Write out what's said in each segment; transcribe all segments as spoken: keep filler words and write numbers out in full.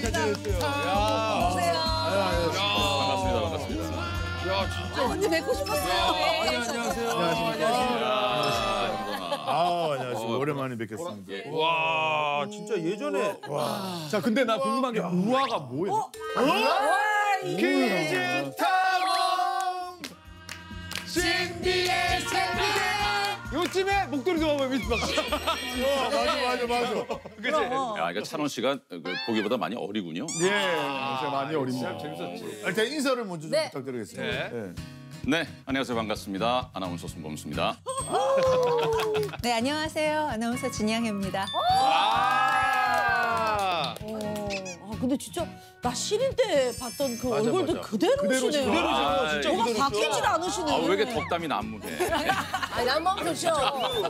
펼쳐주세요. 반갑습니다. 반갑습니다. 야, 진짜. 언니 뵙고 싶었어요. 안녕하세요. 안녕하세요. 오랜만에 뵙겠습니다. 와, 진짜 예전에. 자, 근데 나 궁금한 게 우아가 뭐예요? 우아! 기준 타봉! 신비의 생비! 요쯤에 목도리 좀 한번 밑으로. 맞아, 맞아, 맞아. 그치? 야, 이거 찬원 씨가 보기보다 많이 어리군요. 예, 아, 제가 많이 어립니다. 아, 재밌었지. 일단 인사를 먼저 네. 부탁드리겠습니다. 네. 네. 네, 안녕하세요. 반갑습니다. 아나운서 손범수입니다. 네, 안녕하세요. 아나운서 진양혜입니다. 아, 근데 진짜 나 시린 때 봤던 그 맞아, 얼굴도 맞아. 그대로시네요. 그대로 아, 진짜 뭐가 바뀌질 않으시네요. 아, 왜 이렇게 덥담이 난무해. 아, 난무하셨죠.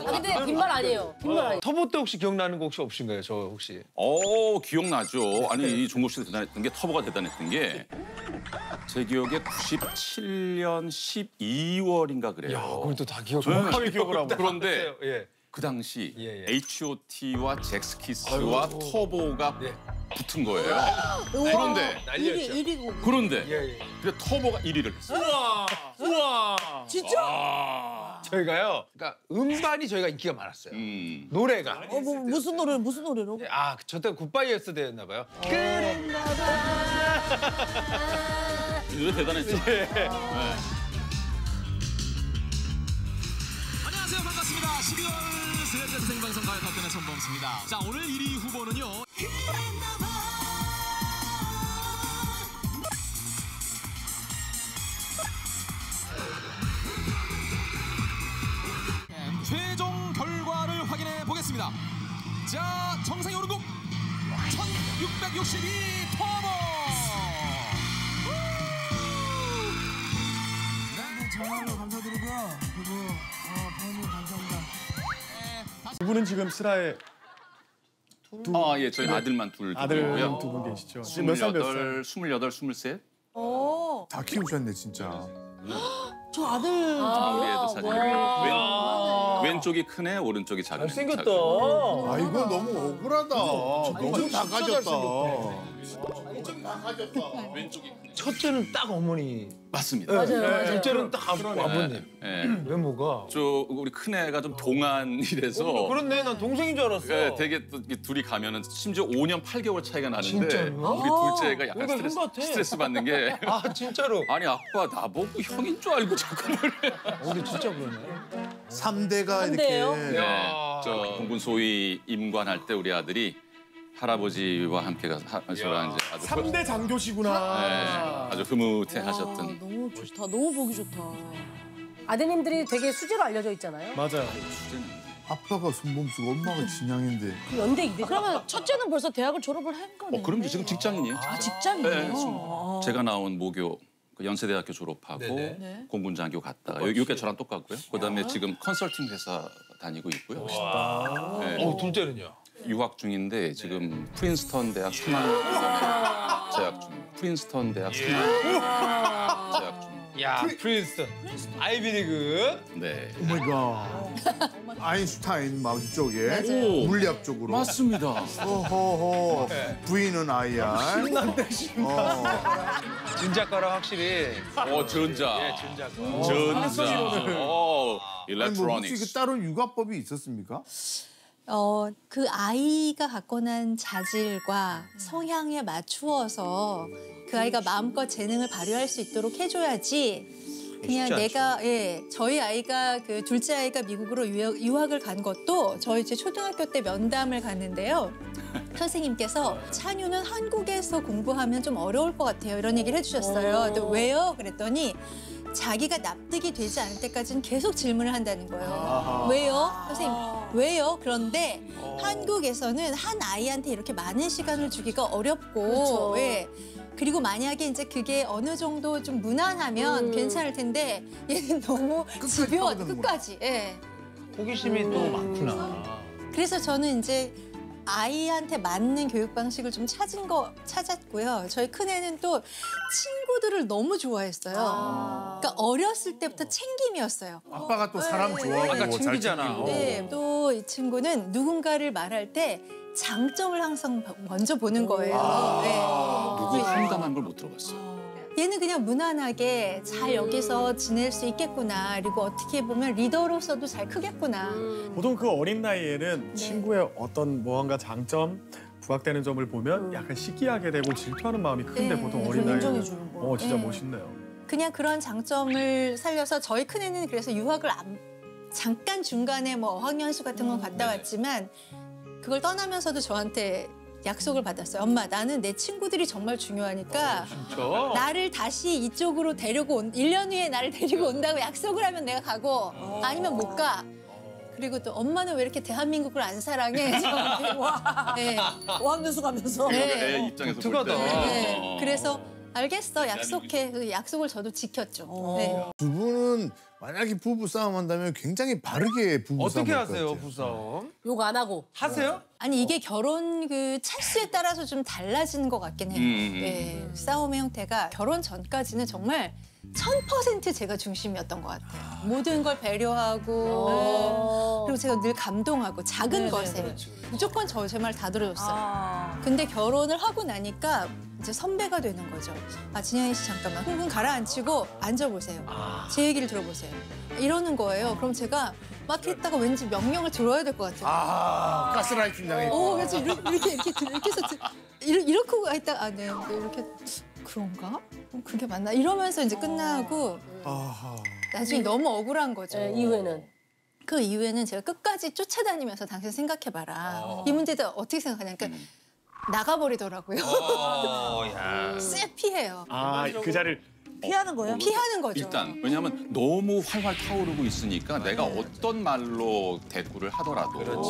근데 빈말 아니에요. 빈말 아니에요. 터보 때 혹시 기억나는 거 혹시 없으신가요? 저 혹시. 어, 기억나죠. 아니, 이 종국 씨도 대단했던 게 터보가 대단했던 게 제 기억에 구십칠년 십이월인가 그래요. 야, 그걸 또 다 기억을 정확하게 기억을 하고. 그런데 예. 그 당시 예, 예. 에이치 오 티와 잭스키스와 아이고. 터보가 예. 붙은 거예요. 그런데 일 위, 일 위고. 그런데 예, 예. 그래서 터보가 일 위를 했어요. 우와, 우와. 진짜? 와. 저희가요. 그러니까 음반이 저희가 인기가 많았어요. 음. 노래가. 어, 뭐, 무슨 노래? 무슨 노래로? 아, 저 때 굿바이 예스데이였나 봐요. 어. 그랬나 봐. 이 노래 대단했죠. 예. 네. 안녕하세요, 반갑습니다. 십이월 수요일 생방송 가요탑텐의 손범수입니다. 자, 오늘 일 위 후보는요. 최종 결과를 확인해 보겠습니다. 자, 정상에 오른 곡 천육백육십이 터보. 네, 정말로 감사드리고요. 그리고 어, 팬이 감사합니다. 이분은 지금 슬하에 아, 예, 저희 네. 아들만 둘 아들만 두 분 계시죠. 스물여덟, 스물셋. 어. 다 키우셨네, 진짜. 저 아들. 아, 우리 애도 사진. 와. 왼, 왼쪽이 큰애, 오른쪽이 작은 애. 잘생겼다. 아, 이거 너무 억울하다. 요즘 다 가졌다. 요즘 다 가졌다. 왼쪽이 큰애. 첫째는 딱 어머니. 맞습니다. 맞아요, 네. 맞아요. 둘째는 딱 아버님. 네. 네. 외모가. 저 우리 큰애가 좀 동안이라서. 어, 그렇네. 난 동생인 줄 알았어. 네, 되게 또 둘이 가면은 심지어 오년 팔개월 차이가 나는데. 진짜요? 우리 둘째가 약간 스트레스, 스트레스 받는 게. 아, 진짜로? 아니, 아빠 나보고 형인 줄 알고 자꾸 그래. 어, 근데 진짜 그러네. 삼대가 삼대요? 이렇게. 네. 저 공군 소위 임관할 때 우리 아들이 할아버지와 함께 가서 저랑 이제 아주 삼대 장교시구나. 네, 아주 흐뭇해하셨던. 와, 너무 좋다. 너무 보기 좋다. 아드님들이 되게 수제로 알려져 있잖아요. 맞아요. 아빠가 손범수고 엄마가 진양인데. 그 연대 이대. 그러면 첫째는 벌써 대학을 졸업을 한 거네. 어, 그럼 지금 직장인이에요. 직장인. 아, 직장인이에요. 네, 제가 나온 모교. 연세대학교 졸업하고 네네. 공군장교 갔다가 여기가 저랑 똑같고요. 그다음에 지금 컨설팅 회사 다니고 있고요. 멋있다. 네. 어, 둘째는요? 유학 중인데 지금 네. 프린스턴 대학 삼학년 재학 중. 프린스턴 대학 예. 삼학년 재학 중. 야, 프리... 프린스턴. 프린스턴. 아이비리그. 네. 오 마이 갓. 아인슈타인 막 이쪽에 물리학 쪽으로. 맞습니다. 어허허. 네. V는 아이 알. 신난데 신난다. 전자과랑 확실히. 어, 전자. 예, 전자과. 전자. 어, 일렉트로닉스. 혹시 따로 육아법이 있었습니까? 어, 그 아이가 갖고난 자질과 성향에 맞추어서 그 아이가 마음껏 재능을 발휘할 수 있도록 해줘야지. 그냥 내가 예, 저희 아이가 그 둘째 아이가 미국으로 유학, 유학을 간 것도 저희 이제 초등학교 때 면담을 갔는데요. 선생님께서 찬유는 한국에서 공부하면 좀 어려울 것 같아요. 이런 얘기를 해주셨어요. 또 왜요? 그랬더니 자기가 납득이 되지 않을 때까지는 계속 질문을 한다는 거예요. 아하. 왜요? 선생님, 왜요? 그런데 어. 한국에서는 한 아이한테 이렇게 많은 시간을 주기가 어렵고 그렇죠. 예. 그리고 만약에 이제 그게 어느 정도 좀 무난하면 음. 괜찮을 텐데 얘는 너무 집요한 끝까지. 예. 호기심이 음. 너무 많구나. 그래서 저는 이제 아이한테 맞는 교육 방식을 좀 찾은 거 찾았고요. 저희 큰애는 또 친구들을 너무 좋아했어요. 아. 그러니까 어렸을 때부터 챙김이었어요. 아빠가 또 사람 좋아하고 잘 챙기잖아. 네, 또 그래서 이 친구는 누군가를 말할 때 장점을 항상 먼저 보는 거예요. 누구의 황당한 걸 못 들어봤어요. 얘는 그냥 무난하게 잘 여기서 지낼 수 있겠구나. 그리고 어떻게 보면 리더로서도 잘 크겠구나. 음. 보통 그 어린 나이에는 네. 친구의 어떤 무언가 장점, 부각되는 점을 보면 약간 시기하게 되고 질투하는 마음이 큰데 네. 보통 어린 나이에는 어, 진짜 네. 멋있네요. 그냥 그런 장점을 살려서 저희 큰애는 그래서 유학을 안, 잠깐 중간에 뭐 어학연수 같은 건 갔다 음, 왔지만 그걸 떠나면서도 저한테 약속을 받았어요. 엄마, 나는 내 친구들이 정말 중요하니까 아, 나를 다시 이쪽으로 데리고 온, 일 년 후에 나를 데리고 온다고 약속을 하면 내가 가고 아, 아니면 못 가. 그리고 또 엄마는 왜 이렇게 대한민국을 안 사랑해? 저한테, 와, 네. 어학연수 가면서. 네. 네. 애 입장에서 볼 때. 네. 네. 그래서 알겠어, 약속해. 약속을 저도 지켰죠. 네. 두 분은 만약에 부부싸움 한다면 굉장히 바르게 부부싸움 어떻게 하세요, 부부싸움? 욕 안 하고. 하세요? 아니, 이게 결혼 그 찰수에 따라서 좀 달라지는 것 같긴 해요. 음. 네, 싸움의 형태가 결혼 전까지는 정말 천 퍼센트 제가 중심이었던 것 같아요. 아, 모든 걸 배려하고 그리고 제가 늘 감동하고 작은 네네, 것에 그렇죠. 무조건 저 제 말 다 들어줬어요. 아. 근데 결혼을 하고 나니까 이제 선배가 되는 거죠. 아, 진영이 씨 잠깐만 흥분 가라앉히고 앉아보세요. 아. 제 얘기를 들어보세요. 이러는 거예요. 그럼 제가 막 했다가 왠지 명령을 들어야 될 것 같아요. 아, 가스라이팅 당했다. 어, 그래서 이렇게, 이렇게, 이렇게, 이렇게 해서 이렇게 하고 했다가 아, 네, 이렇게 그런가? 그게 맞나? 이러면서 이제 끝나고 아하. 나중에 너무 억울한 거죠. 네, 이후에는? 그 이후에는 제가 끝까지 쫓아다니면서 당신 생각해봐라. 아. 이 문제에 대해 어떻게 생각하냐. 그러니까 음. 나가버리더라고요. 쎄 피해요. 아, 그 자리를 피하는 거예요? 피하는 거죠. 일단 왜냐하면 너무 활활 타오르고 있으니까 네, 내가 어떤 말로 대꾸를 하더라도 그렇지.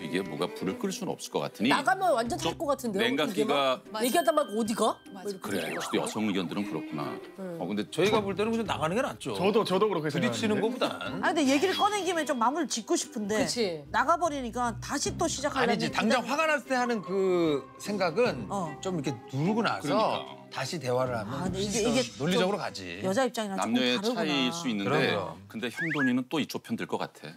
이게 뭐가 불을 끌 수는 없을 것 같으니 나가면 완전 탈 것 같은데요? 냉각기가 얘기하다 말고 어디가? 맞아. 그래, 역시 여성 의견들은 그렇구나. 네. 어, 근데 저희가 볼 때는 그냥 나가는 게 낫죠. 저도 저도 그렇게 생각해요. 부딪히는 거보단. 아, 근데 얘기를 꺼낸 김에 좀 마무리를 짓고 싶은데 그치. 나가버리니까 다시 또 시작하려면 아니지, 당장 화가 났을 때 하는 그 생각은 어. 좀 이렇게 누르고 나서 그러니까. 다시 대화를 하면 아, 이게, 이게 논리적으로 좀 가지. 여자 입장이랑 남녀의 조금 다르구나. 차이일 수 있는데 그럼요. 근데 형돈이는 또 이쪽 편 들 것 같아.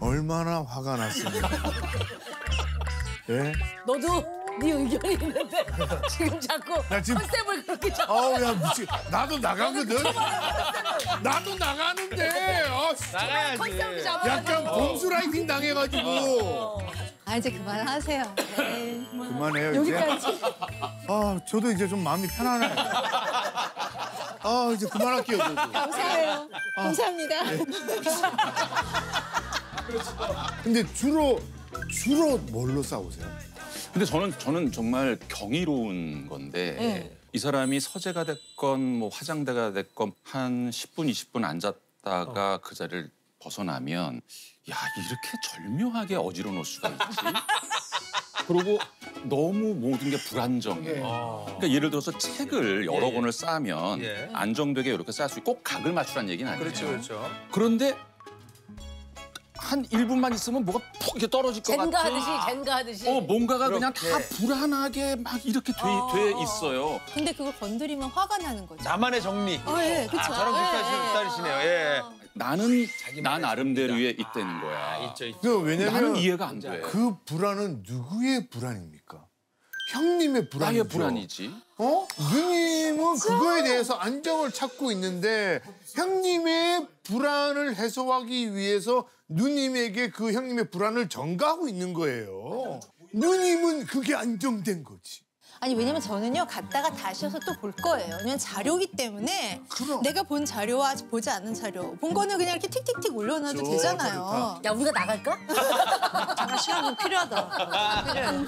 얼마나 화가 났습니까? 네? 너도 네 의견이 있는데 지금 자꾸 지금... 컨셉을 그렇게 잡고. 아우, 야, 미치. 나도 나가거든. 나도 나가는데. 아, 나가야지. 컨셉을 잡아가지고. 약간 범수라이팅 당해가지고. 아, 이제 그만하세요. 네. 그만해요, 이제. 여기까지. 아, 저도 이제 좀 마음이 편안해요. 아, 이제 그만할게요, 저도. 감사해요. 아, 감사합니다. 네. 근데 주로, 주로 뭘로 싸우세요? 근데 저는, 저는 정말 경이로운 건데 네. 이 사람이 서재가 됐건 뭐 화장대가 됐건 한 십 분, 이십 분 앉았다가 어. 그 자리를 벗어나면 야, 이렇게 절묘하게 어지러울 수가 있지? 그리고 너무 모든 게 불안정해. 아. 그러니까 예를 들어서 책을 여러 예. 권을 쌓으면 예. 안정되게 이렇게 쌓을 수 있고 꼭 각을 맞추라는 얘기는 아니에요. 그렇죠, 그렇죠. 그런데 한 일 분만 있으면 뭐가 푹 이렇게 떨어질 것 같아. 젠가하듯이, 젠가하듯이. 어, 뭔가가 그렇게. 그냥 다 불안하게 막 이렇게 돼, 어. 돼 있어요. 근데 그걸 건드리면 화가 나는 거죠. 나만의 정리. 어, 예, 그렇죠. 아, 저랑 비슷한 스타일이시네요, 예. 아. 나는 나 나름대로의 있다는 거야. 아, 있죠, 있죠. 왜냐면 나는 이해가 안 돼. 그 불안은 누구의 불안입니까? 형님의 불안이죠. 나의 불안이지. 어? 누님은 그거에 대해서 안정을 찾고 있는데 형님의 불안을 해소하기 위해서 누님에게 그 형님의 불안을 전가하고 있는 거예요. 누님은 그게 안정된 거지. 아니, 왜냐면 저는요, 갔다가 다시 와서 또 볼 거예요. 왜냐면 자료기 때문에 그럼. 내가 본 자료와 보지 않은 자료. 본 거는 그냥 이렇게 틱틱틱 올려놔도 저, 되잖아요. 야, 우리가 나갈까? 잠깐 시간 좀 필요하다. 필요해.